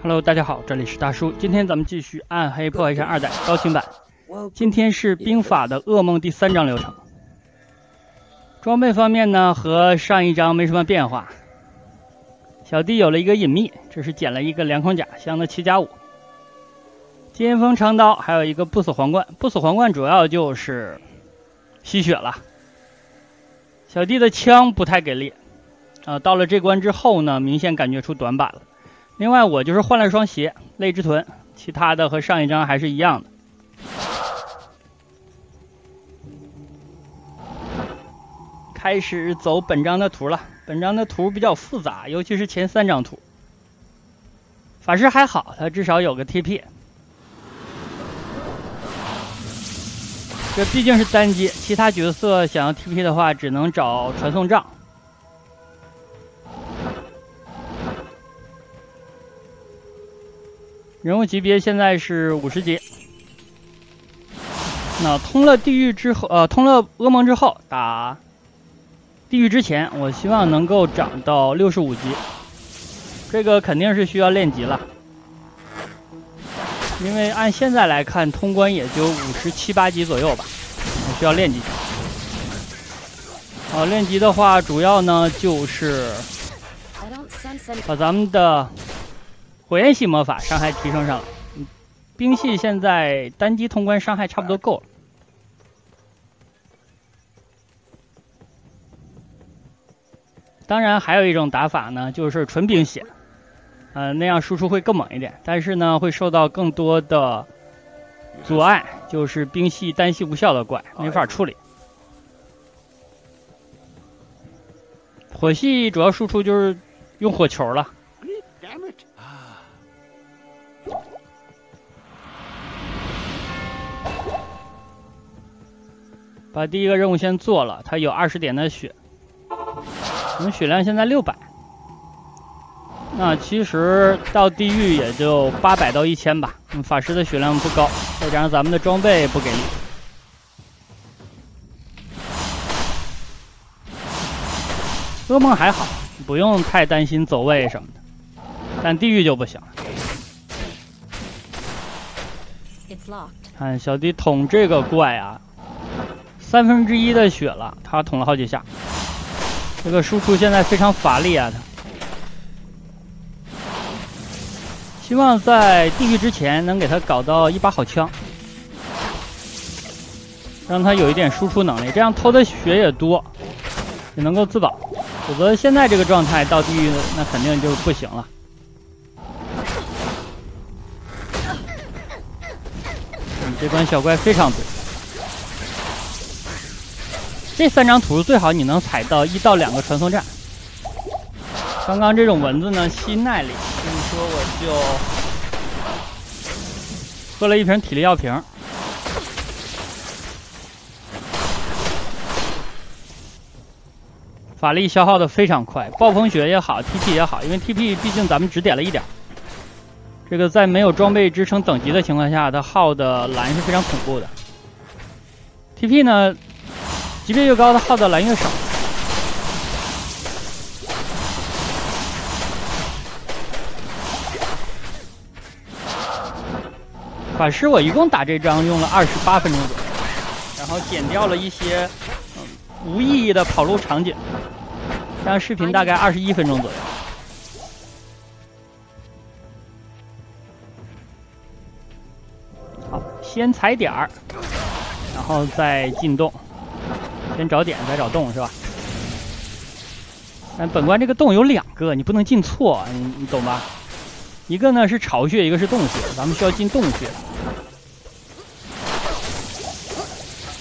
Hello， 大家好，这里是大叔。今天咱们继续《暗黑破坏神二代》高清版。今天是兵法的噩梦第3章流程。装备方面呢，和上一章没什么变化。小弟有了一个隐秘，这是捡了一个凉框甲，镶了7+5。尖锋长刀，还有一个不死皇冠。不死皇冠主要就是吸血了。小弟的枪不太给力。 到了这关之后呢，明显感觉出短板了。另外，我就是换了双鞋，泪之臀，其他的和上一章还是一样的。开始走本章的图了，本章的图比较复杂，尤其是前3张图。法师还好，他至少有个 TP。这毕竟是单机，其他角色想要 TP 的话，只能找传送杖。 人物级别现在是50级。那通了地狱之后，通了噩梦之后，打地狱之前，我希望能够涨到65级。这个肯定是需要练级了，因为按现在来看，通关也就57、8级左右吧，需要练级。好，练级的话，主要呢就是把咱们的。 火焰系魔法伤害提升上了，冰系现在单机通关伤害差不多够了。当然，还有一种打法呢，就是纯冰血，那样输出会更猛一点，但是呢会受到更多的阻碍，就是冰系单系无效的怪没法处理。火系主要输出就是用火球了。 把第一个任务先做了，他有20点的血，我们血量现在600。那其实到地狱也就800到1000吧。法师的血量不高，再加上咱们的装备不给力。噩梦还好，不用太担心走位什么的，但地狱就不行了。看小弟捅这个怪啊！ 1/3的血了，他捅了好几下。这个输出现在非常乏力啊！他希望在地狱之前能给他搞到一把好枪，让他有一点输出能力，这样偷的血也多，也能够自保。否则现在这个状态到地狱那肯定就不行了。 这关小怪非常多。 这3张图最好你能踩到1到2个传送站。刚刚这种蚊子呢吸耐力，所以说我就喝了一瓶体力药瓶。法力消耗的非常快，暴风雪也好 ，TP 也好，因为 TP 毕竟咱们只点了1点，这个在没有装备支撑等级的情况下，它耗的蓝是非常恐怖的。TP 呢？ 级别越高，它耗的蓝越少。法师，我一共打这张用了28分钟左右，然后剪掉了一些无意义的跑路场景，这样视频大概21分钟左右。好，先踩点儿，然后再进洞。 先找点，再找洞，是吧？但本关这个洞有2个，你不能进错，你懂吧？一个呢是巢穴，一个是洞穴，咱们需要进洞穴，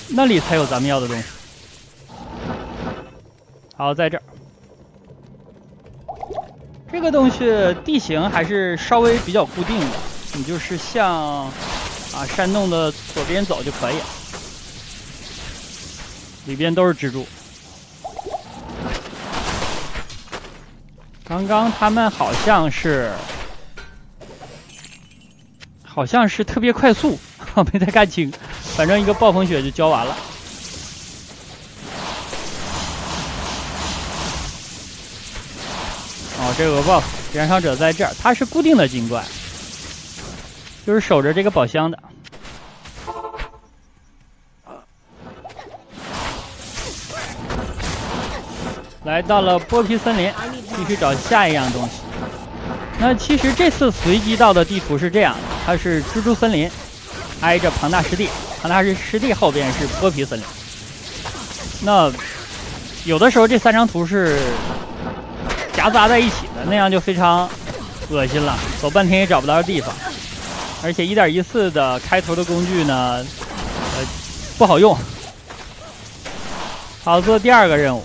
那里才有咱们要的东西。好，在这儿，这个洞穴地形还是稍微比较固定的，你就是向山洞的左边走就可以了。 里边都是蜘蛛。刚刚他们好像是特别快速，没太看清。反正一个暴风雪就浇完了。哦，这个BOSS，燃烧者在这儿，它是固定的精怪，就是守着这个宝箱的。来到了剥皮森林，继续找下一样东西。那其实这次随机到的地图是这样的，它是蜘蛛森林，挨着庞大湿地，庞大湿地后边是剥皮森林。那有的时候这三张图是夹杂在一起的，那样就非常恶心了，走半天也找不到地方。而且 1.14 的开头的工具呢，不好用。好，做第二个任务。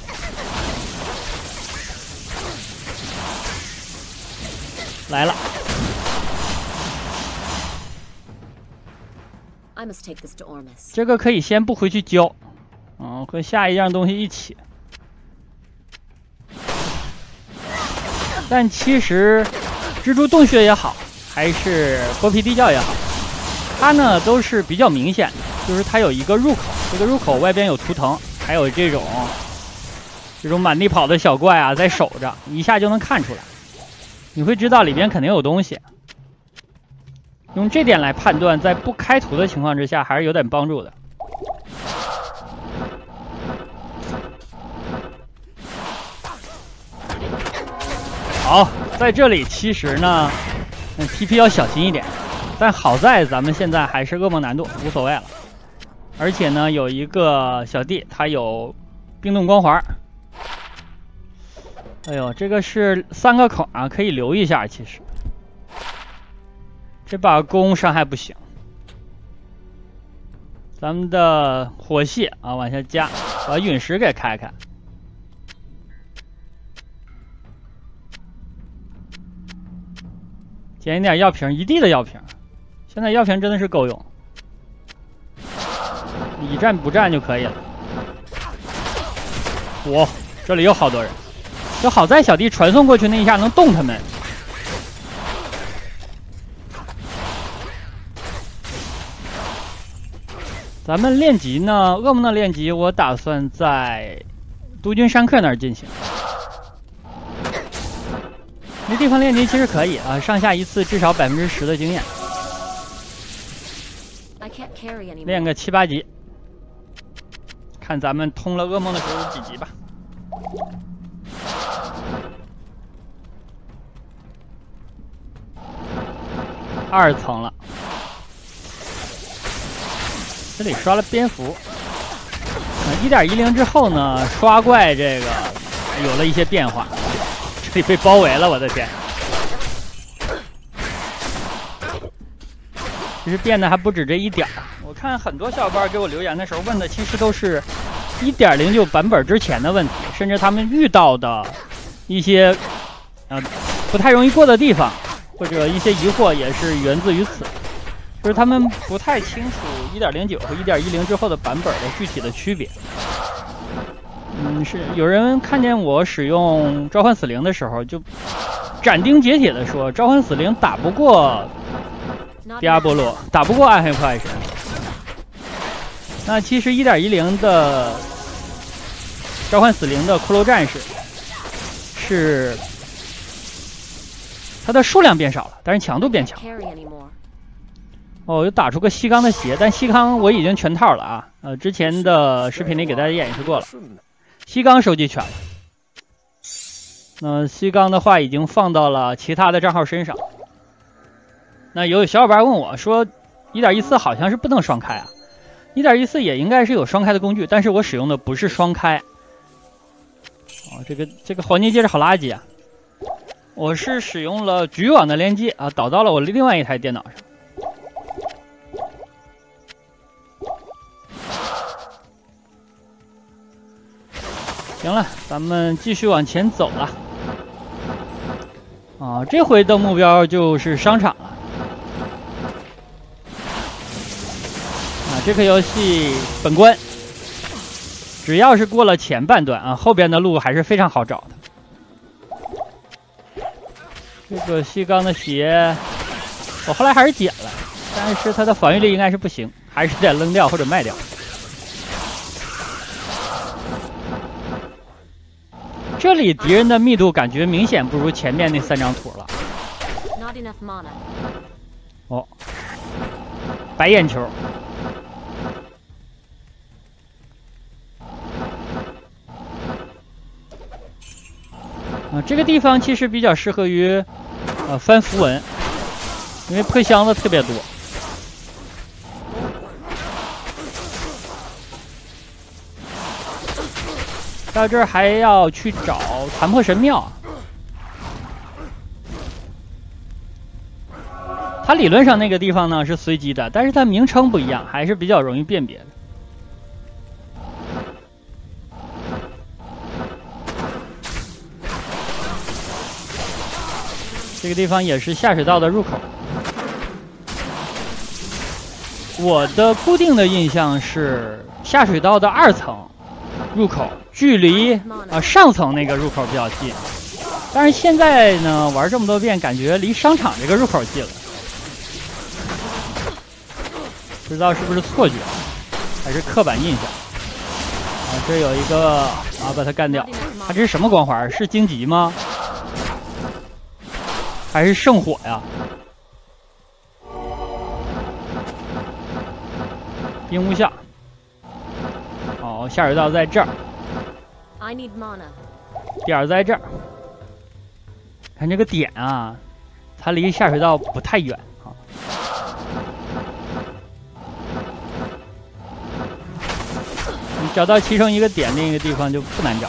来了。这个可以先不回去交，和下一样东西一起。 但其实，蜘蛛洞穴也好，还是剥皮地窖也好，它呢都是比较明显的，就是它有一个入口，这个入口外边有图腾，还有这种满地跑的小怪啊在守着，一下就能看出来，你会知道里边肯定有东西。用这点来判断，在不开图的情况之下，还是有点帮助的。 好，在这里其实呢，TP 要小心一点，但好在咱们现在还是噩梦难度，无所谓了。而且呢，有一个小弟他有冰冻光环，哎呦，这个是3个孔啊，可以留一下。其实这把弓伤害不行，咱们的火系啊往下加，把陨石给开开。 捡一点药瓶，一地的药瓶。现在药瓶真的是够用，以战不战就可以了。哇，这里有好多人，就好在小弟传送过去那一下能动他们。咱们练级呢，噩梦的练级，我打算在督军山客那儿进行。 这地方练级其实可以啊，上下一次至少10%的经验，练个7、8级，看咱们通了噩梦的时候有几级吧。2层了，这里刷了蝙蝠。1.10之后呢，刷怪这个有了一些变化。 这里被包围了，我的天！其实变的还不止这一点儿。我看很多小伙伴给我留言的时候问的，其实都是1.09版本之前的问题，甚至他们遇到的一些不太容易过的地方，或者一些疑惑也是源自于此，就是他们不太清楚1.09和1.10之后的版本的具体的区别。 是有人看见我使用召唤死灵的时候，就斩钉截铁的说，召唤死灵打不过迪亚波罗，打不过暗黑破坏神。那其实 1.10 的召唤死灵的骷髅战士是它的数量变少了，但是强度变强。哦，又打出个西冈的鞋，但西冈我已经全套了啊，之前的视频里给大家演示过了。 西冈收集全了，那西冈的话已经放到了其他的账号身上。那有小伙伴问我说 ，1.14 好像是不能双开啊 ，1.14 也应该是有双开的工具，但是我使用的不是双开。哦，这个黄金戒指好垃圾啊！我是使用了局域网的连接啊，导到了我另外一台电脑上。 行了，咱们继续往前走了。啊，这回的目标就是商场了。啊，这个游戏本关，只要是过了前半段啊，后边的路还是非常好找的。这个西冈的鞋，我后来还是捡了，但是它的防御力应该是不行，还是得扔掉或者卖掉。这里敌人的密度感觉明显不如前面那三张图了。哦，白眼球。 这个地方其实比较适合于，翻符文，因为破箱子特别多。到这儿还要去找残破神庙，它理论上那个地方呢是随机的，但是它名称不一样，还是比较容易辨别的。 这个地方也是下水道的入口。我的固定的印象是，下水道的2层入口距离上层那个入口比较近，但是现在呢玩这么多遍，感觉离商场这个入口近了，不知道是不是错觉，还是刻板印象。这有一个把它干掉。它这是什么光环？是荆棘吗？ 还是圣火呀！冰屋下，哦，下水道在这儿，点儿在这儿。看这个点啊，它离下水道不太远啊。你找到其中一个点，另一个地方就不难找。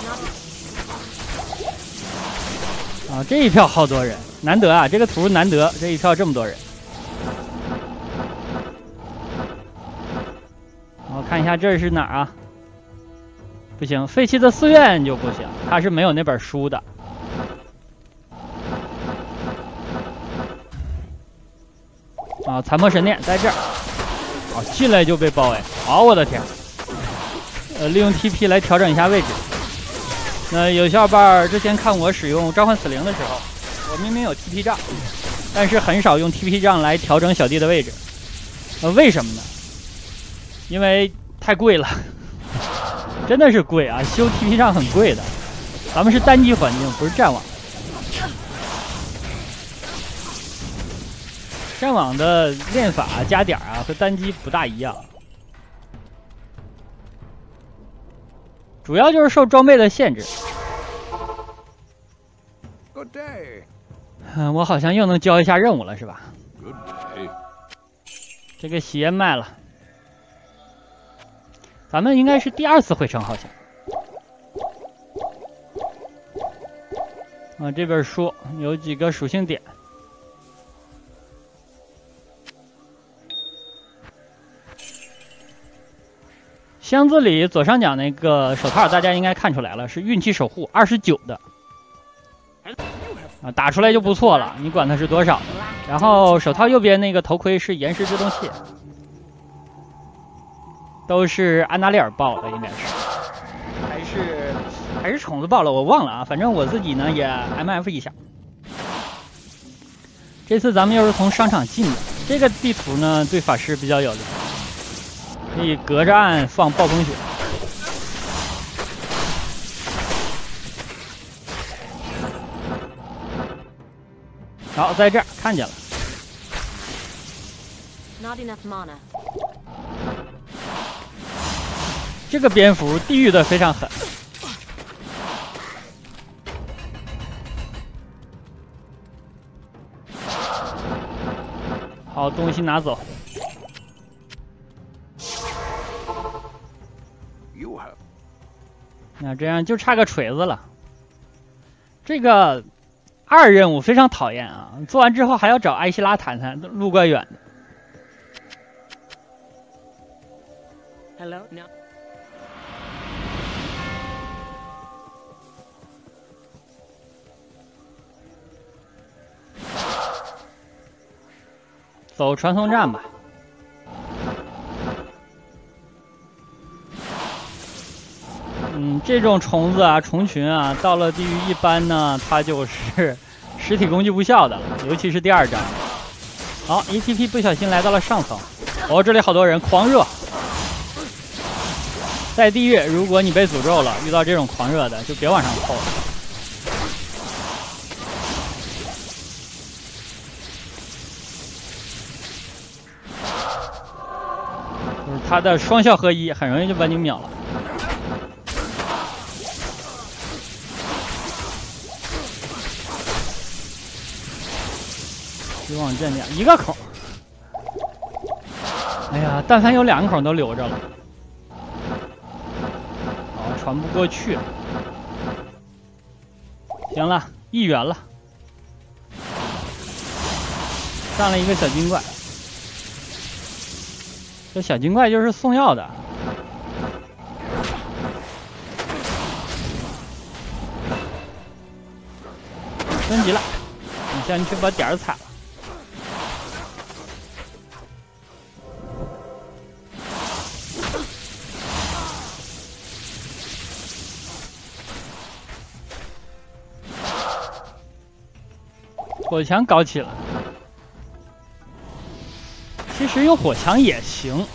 啊，这一票好多人，难得啊！这个图难得，这一票这么多人。我看一下这是哪儿啊？不行，废弃的寺院就不行，它是没有那本书的。啊，残破神殿在这儿。哦，进来就被包围。哦，我的天！利用 TP 来调整一下位置。 那有小伙伴之前看我使用召唤死灵的时候，我明明有 TP 杖，但是很少用 TP 杖来调整小弟的位置。为什么呢？因为太贵了，真的是贵啊！修 TP 杖很贵的。咱们是单机环境，不是战网。战网的练法加点啊，和单机不大一样。 主要就是受装备的限制。我好像又能交一下任务了，是吧？这个鞋卖了，咱们应该是第2次回城，好像。啊，这本书有几个属性点。 箱子里左上角那个手套，大家应该看出来了，是运气守护29的，啊，打出来就不错了，你管它是多少。然后手套右边那个头盔是岩石制动器，都是安达利尔爆的，应该是，还是虫子爆了，我忘了啊，反正我自己呢也 MF 一下。这次咱们又是从商场进的，这个地图呢对法师比较有利。 可以隔着岸放暴风雪。好，在这儿看见了。这个蝙蝠地狱的非常狠。好，东西拿走。 那这样就差个锤子了。这个2任务非常讨厌啊！做完之后还要找艾希拉谈谈，路怪远的。Hello, no. 走传送站吧。 这种虫子啊、虫群啊，到了地狱一般呢，它就是实体工具无效的了，尤其是第2章。好，1TP 不小心来到了上层。哦，这里好多人，狂热。在地狱，如果你被诅咒了，遇到这种狂热的，就别往上凑了。他的双效合一很容易就把你秒了。 一网阵两一个孔，哎呀，但凡有两个孔都留着了，哦，传不过去。行了，一元了，上了一个小金怪，这小金怪就是送药的。 升级了，你先去把点儿踩了。火墙搞起来，其实用火墙也行，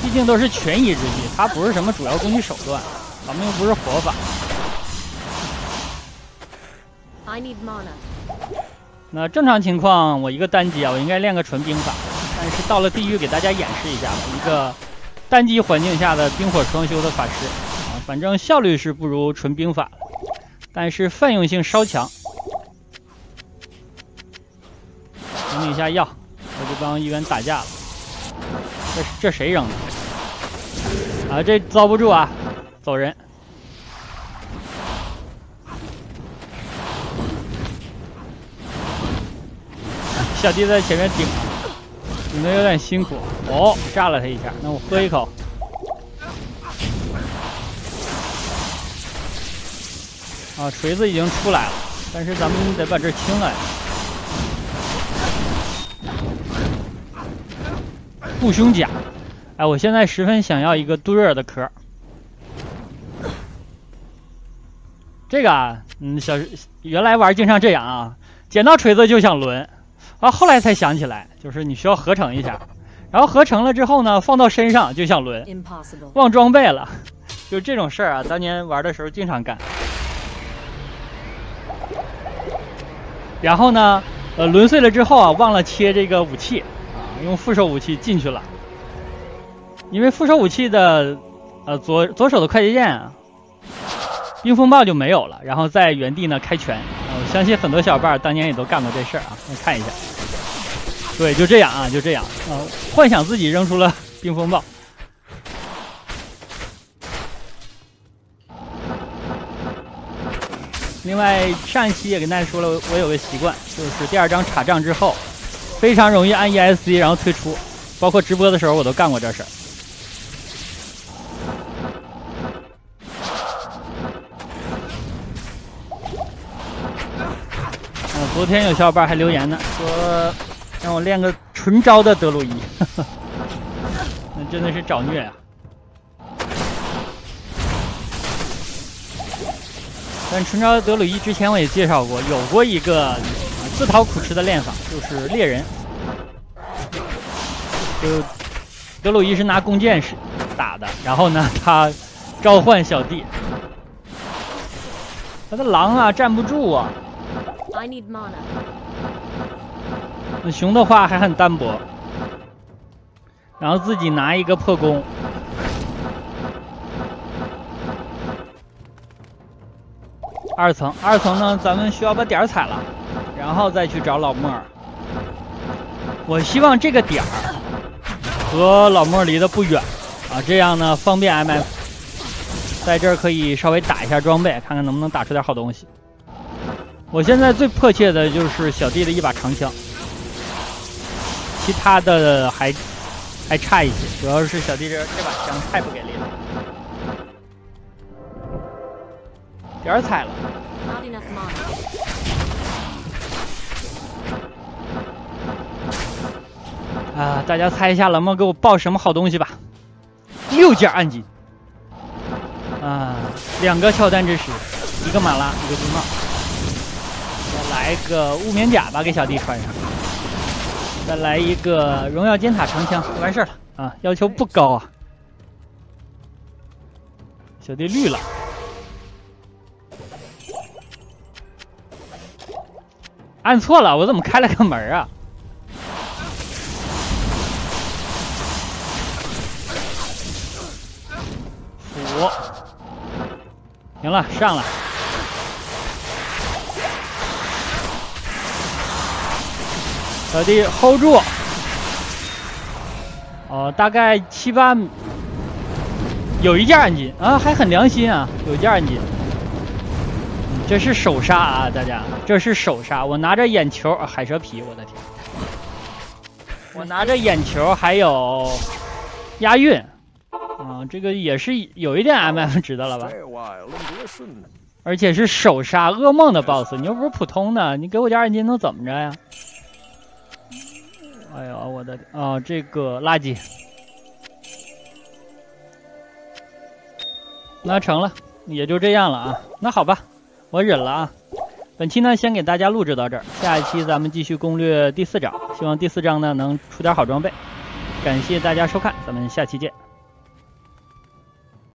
毕竟都是权宜之计，它不是什么主要攻击手段，咱们又不是火法。 I need mana. 那正常情况，我一个单击啊，我应该练个纯冰法。但是到了地狱，给大家演示一下吧，一个单击环境下的冰火双修的法师啊，反正效率是不如纯冰法，但是泛用性稍强。整理一下药，我就帮一元打架了。这谁扔的？啊，这遭不住啊，走人。 小弟在前面顶，顶的有点辛苦哦，炸了他一下，那我喝一口。啊，锤子已经出来了，但是咱们得把这清了呀。护胸甲，哎，我现在十分想要一个杜瑞尔的壳。这个啊，原来玩经常这样啊，捡到锤子就想抡。 啊，后来才想起来，就是你需要合成一下，然后合成了之后呢，放到身上就想抡，忘装备了，就这种事儿啊，当年玩的时候经常干。然后呢，抡碎了之后啊，忘了切这个武器啊，用副手武器进去了，因为副手武器的左手的快捷键啊，冰风暴就没有了，然后在原地呢开拳。 我相信很多小伙伴当年也都干过这事儿啊，看一下。对，就这样啊，就这样。幻想自己扔出了冰风暴。另外，上一期也跟大家说了，我有个习惯，就是第二张查账之后，非常容易按 ESC 然后退出，包括直播的时候我都干过这事儿。 昨天有小伙伴还留言呢，说让我练个纯招的德鲁伊，那真的是找虐啊！但纯招的德鲁伊之前我也介绍过，有过一个自讨苦吃的练法，就是猎人。就德鲁伊是拿弓箭打的，然后呢，他召唤小弟，他的狼啊站不住啊。 I need mana。那熊的话还很单薄，然后自己拿一个破弓，二层呢，咱们需要把点儿踩了，然后再去找老莫尔。我希望这个点儿和老莫离得不远啊，这样呢方便 MF， 在这儿可以稍微打一下装备，看看能不能打出点好东西。 我现在最迫切的就是小弟的一把长枪，其他的还差一些，主要是小弟这把枪太不给力了。点儿踩了，啊！大家猜一下，老莫给我爆什么好东西吧？6件暗金，啊，2个跳弹之石，1个马拉，1个冰帽。 来个雾面甲吧，给小弟穿上。再来一个荣耀尖塔长枪，完事儿了啊！要求不高啊。小弟绿了。按错了，我怎么开了个门啊？行了，上了。小弟 hold 住。哦，大概7、8米，有1件暗金啊，还很良心啊，有1件暗金。这是首杀啊，大家，这是首杀。我拿着眼球、海蛇皮，我的天！我拿着眼球，还有押韵。 啊、这个也是有一点 MF 值的了吧？而且是首杀噩梦的 BOSS， 你又不是普通的，你给我1件暗金能怎么着呀？哎呦，我的哦，这个垃圾，那成了，也就这样了啊。那好吧，我忍了啊。本期呢，先给大家录制到这儿，下一期咱们继续攻略第4章，希望第4章呢能出点好装备。感谢大家收看，咱们下期见。